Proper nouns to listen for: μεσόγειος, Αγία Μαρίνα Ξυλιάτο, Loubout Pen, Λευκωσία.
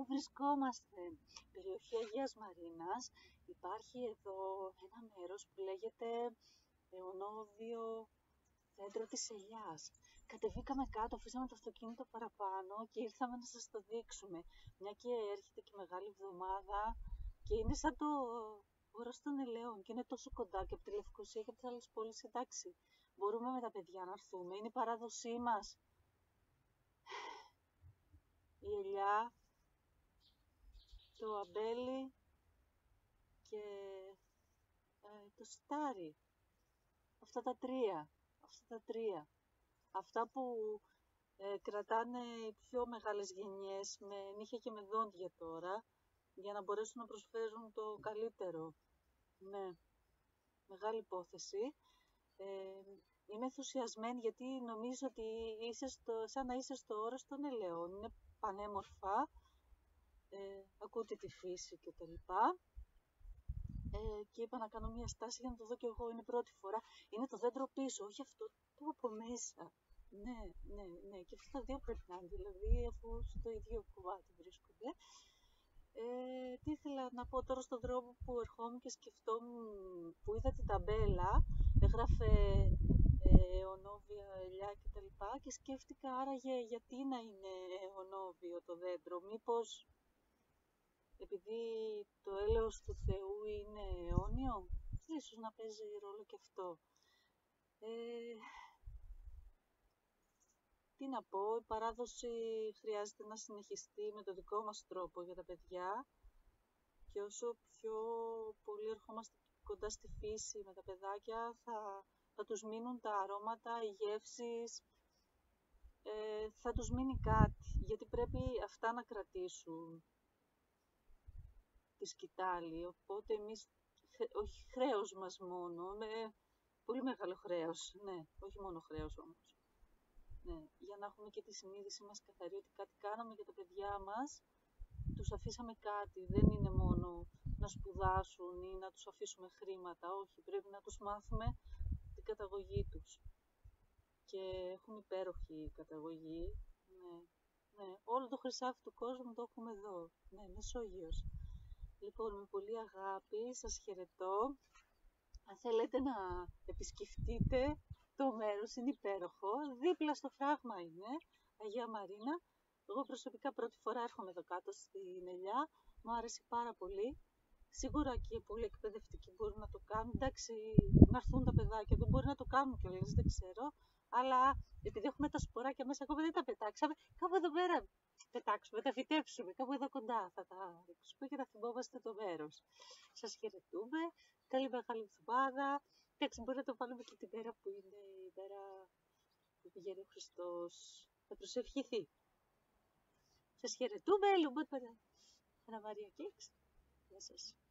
που βρισκόμαστε. Περιοχή Αγίας Μαρίνας. Υπάρχει εδώ ένα μέρος που λέγεται αιωνόδιο δέντρο της ελιάς. Κατεβήκαμε κάτω, αφήσαμε το αυτοκίνητο παραπάνω και ήρθαμε να σας το δείξουμε. Μια και έρχεται και μεγάλη εβδομάδα και είναι σαν το όρος των ελαιών και είναι τόσο κοντά και από τη Λευκωσία και από τις άλλες πόλεις. Εντάξει, μπορούμε με τα παιδιά να έρθουμε, είναι η παράδοσή μας. Η ελιά, το αμπέλι και το σιτάρι. Αυτά τα τρία. Αυτά που κρατάνε οι πιο μεγάλες γενιές με νύχια και με δόντια τώρα, για να μπορέσουν να προσφέρουν το καλύτερο. Ναι, μεγάλη υπόθεση. Είμαι ενθουσιασμένη γιατί νομίζω ότι είσαι σαν να είσαι στο όρος των ελαιών. Είναι πανέμορφα, ακούτε τη φύση κτλ. Και είπα να κάνω μια στάση για να το δω κι εγώ, είναι πρώτη φορά. Είναι το δέντρο πίσω, όχι αυτό το από μέσα. Ναι, και αυτά τα δύο πρέπει να είναι, δηλαδή αφού στο ίδιο κουβάτι βρίσκονται. Τι ήθελα να πω τώρα στον δρόμο που ερχόμουν και σκεφτόμουν, που είδα την ταμπέλα, έγραφε αιωνόβια ελιά και τα λοιπά, και σκέφτηκα άραγε γιατί να είναι αιωνόβιο το δέντρο, μήπως επειδή το έλεος του Θεού είναι αιώνιο, ίσως να παίζει ρόλο και αυτό. Τι να πω, η παράδοση χρειάζεται να συνεχιστεί με το δικό μας τρόπο για τα παιδιά και όσο πιο πολύ ερχόμαστε κοντά στη φύση με τα παιδάκια θα τους μείνουν τα αρώματα, οι γεύσεις, θα τους μείνει κάτι, γιατί πρέπει αυτά να κρατήσουν τη σκητάλη, οπότε εμείς, όχι χρέος μας μόνο, πολύ μεγάλο χρέος, ναι, όχι μόνο χρέος όμως. Ναι, για να έχουμε και τη συνείδησή μας καθαρή ότι κάτι κάναμε για τα παιδιά μας, τους αφήσαμε κάτι, δεν είναι μόνο να σπουδάσουν ή να τους αφήσουμε χρήματα, όχι, πρέπει να τους μάθουμε την καταγωγή τους. Και έχουν υπέροχη καταγωγή, ναι, όλο το χρυσάφι του κόσμου το έχουμε εδώ, ναι, Μεσόγειος. Λοιπόν, με πολύ αγάπη, σας χαιρετώ, αν θέλετε να επισκεφτείτε, το μέρος είναι υπέροχο, δίπλα στο φράγμα είναι, Αγία Μαρίνα. Εγώ προσωπικά πρώτη φορά έρχομαι εδώ κάτω στην ελιά, μου άρεσε πάρα πολύ. Σίγουρα και οι πολλοί εκπαιδευτικοί μπορούν να το κάνουν, εντάξει, να έρθουν τα παιδάκια, δεν μπορεί να το κάνουν κιόλας, δεν ξέρω. Αλλά επειδή έχουμε τα σποράκια μέσα, ακόμα δεν τα πετάξαμε, κάπου εδώ πέρα πετάξουμε, τα φυτέψουμε, κάπου εδώ κοντά θα τα ρίξουμε και θα θυμόμαστε το μέρος. Σας χαιρετούμε, καλή μεγάλη εβδομάδα. Εντάξει, μπορεί να το βάλουμε και την μέρα που είναι η μέρα που πηγαίνει ο Χριστός. Θα προσευχηθεί. Σας χαιρετούμε, Λουμπότ Παναμαρία Κέξ. Γεια σας.